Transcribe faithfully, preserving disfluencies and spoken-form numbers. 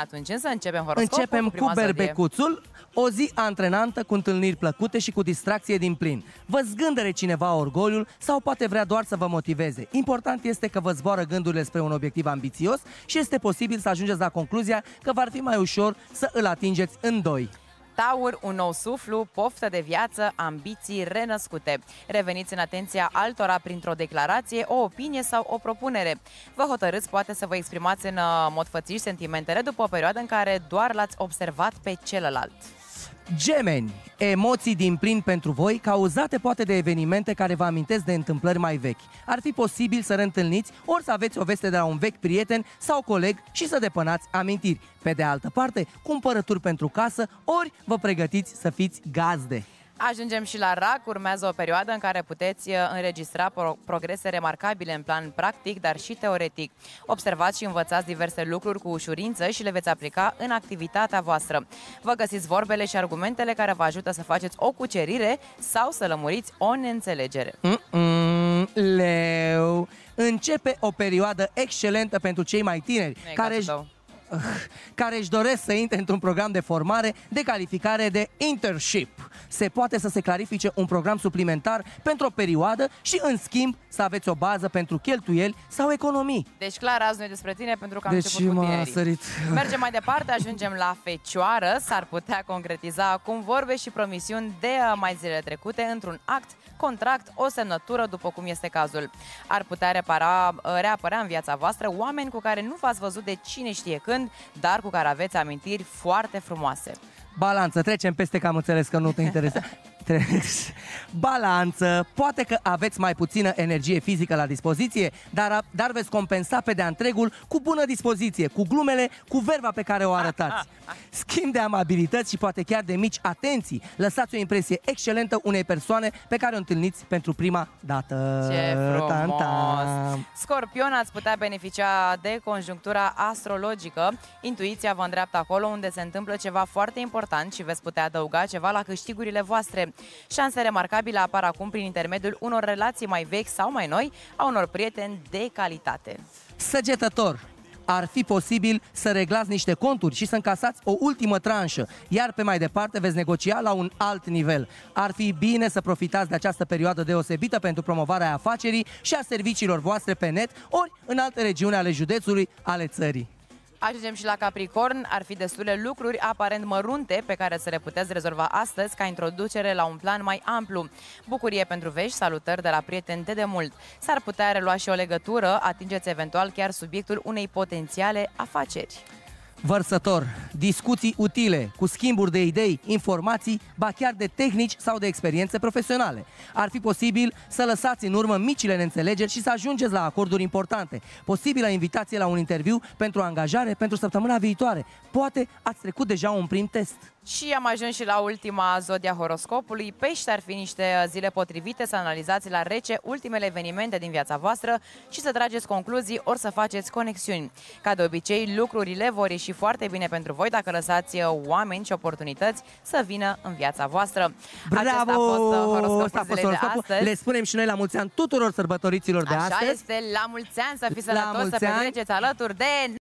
Atunci să începem horoscopul. Începem cu, cu berbecuțul, o zi antrenantă cu întâlniri plăcute și cu distracție din plin. Vă zgândere cineva orgoliul sau poate vrea doar să vă motiveze. Important este că vă zboară gândurile spre un obiectiv ambițios și este posibil să ajungeți la concluzia că v-ar fi mai ușor să îl atingeți în doi. Taur, un nou suflu, poftă de viață, ambiții renăscute. Reveniți în atenția altora printr-o declarație, o opinie sau o propunere. Vă hotărâți poate să vă exprimați în mod fățiș sentimentele după o perioadă în care doar l-ați observat pe celălalt. Gemeni, emoții din plin pentru voi, cauzate poate de evenimente care vă amintesc de întâmplări mai vechi. Ar fi posibil să reîntâlniți ori să aveți o veste de la un vechi prieten sau coleg și să depănați amintiri. Pe de altă parte, cumpărături pentru casă, ori vă pregătiți să fiți gazde. Ajungem și la Rac, urmează o perioadă în care puteți înregistra pro progrese remarcabile în plan practic, dar și teoretic. Observați și învățați diverse lucruri cu ușurință și le veți aplica în activitatea voastră. Vă găsiți vorbele și argumentele care vă ajută să faceți o cucerire sau să lămuriți o neînțelegere. Mm-mm, leu. Începe o perioadă excelentă pentru cei mai tineri, e care își... care își doresc să intre într-un program de formare, de calificare, de internship. Se poate să se clarifice un program suplimentar pentru o perioadă și, în schimb, să aveți o bază pentru cheltuieli sau economii. Deci, clar, azi nu e despre tine, pentru că am deci început cu tinerii. Mergem mai departe, ajungem la Fecioară. S-ar putea concretiza acum vorbe și promisiuni de mai zilele trecute într-un act, contract, o semnătură, după cum este cazul. Ar putea repara, reapărea în viața voastră oameni cu care nu v-ați văzut de cine știe când, dar cu care aveți amintiri foarte frumoase. Balanță, trecem peste că am înțeles că nu te interesează. Balanță, poate că aveți mai puțină energie fizică la dispoziție, dar, dar veți compensa pe de-a întregul cu bună dispoziție, cu glumele, cu verba pe care o arătați. Schimb de amabilități și poate chiar de mici atenții. Lăsați o impresie excelentă unei persoane pe care o întâlniți pentru prima dată. Ce frumos! Scorpion, ați putea beneficia de conjunctura astrologică. Intuiția vă îndreaptă acolo unde se întâmplă ceva foarte important și veți putea adăuga ceva la câștigurile voastre. Șanse remarcabile apar acum prin intermediul unor relații mai vechi sau mai noi, a unor prieteni de calitate. Săgetător, ar fi posibil să reglați niște conturi și să încasați o ultimă tranșă, iar pe mai departe veți negocia la un alt nivel. Ar fi bine să profitați de această perioadă deosebită pentru promovarea afacerii și a serviciilor voastre pe net, ori în alte regiuni ale județului, ale țării. Ajungem și la Capricorn, ar fi destule lucruri aparent mărunte pe care să le puteți rezolva astăzi ca introducere la un plan mai amplu. Bucurie pentru vești, salutări de la prieteni de demult. S-ar putea relua și o legătură, atingeți eventual chiar subiectul unei potențiale afaceri. Vărsător, discuții utile, cu schimburi de idei, informații, ba chiar de tehnici sau de experiențe profesionale. Ar fi posibil să lăsați în urmă micile neînțelegeri și să ajungeți la acorduri importante. Posibilă invitație la un interviu pentru angajare pentru săptămâna viitoare. Poate ați trecut deja un prim test. Și am ajuns și la ultima zodia horoscopului. Pești, ar fi niște zile potrivite să analizați la rece ultimele evenimente din viața voastră și să trageți concluzii ori să faceți conexiuni. Ca de obicei, lucrurile vor ieși foarte bine pentru voi dacă lăsați oameni și oportunități să vină în viața voastră. Bravo! Acesta a fost horoscopul zilei de astăzi. Le spunem și noi la mulți ani tuturor sărbătoriților de astăzi. Așa este, la mulți ani, să fiți sănătoși, să petreceți alături de...